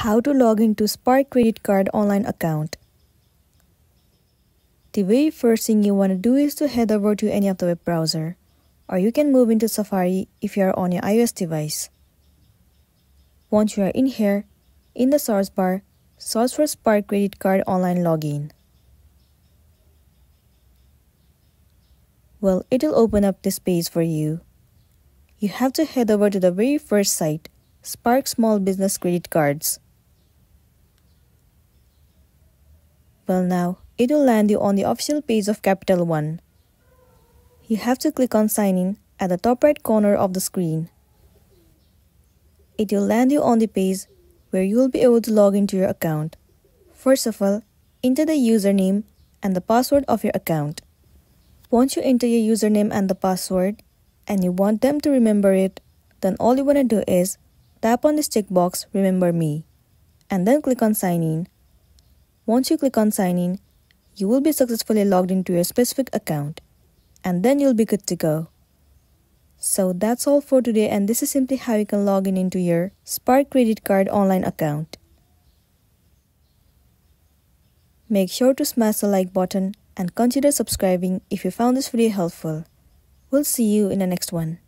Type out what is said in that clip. how to log into Spark Credit Card online account. The very first thing you want to do is to head over to any of the web browser, or you can move into Safari if you are on your iOS device. Once you are in here, in the search bar, search for Spark Credit Card online login. Well, it'll open up this page for you. You have to head over to the very first site, Spark Small Business Credit Cards. Well, now it'll land you on the official page of Capital One. You have to click on Sign In at the top right corner of the screen. It will land you on the page where you will be able to log into your account. First of all, enter the username and the password of your account. Once you enter your username and the password, and you want them to remember it, then all you want to do is tap on this checkbox Remember Me, and then click on Sign In. Once you click on Sign In, you will be successfully logged into your specific account, and then you'll be good to go. So that's all for today, and this is simply how you can log in into your Spark Credit Card online account. Make sure to smash the like button and consider subscribing if you found this video helpful. We'll see you in the next one.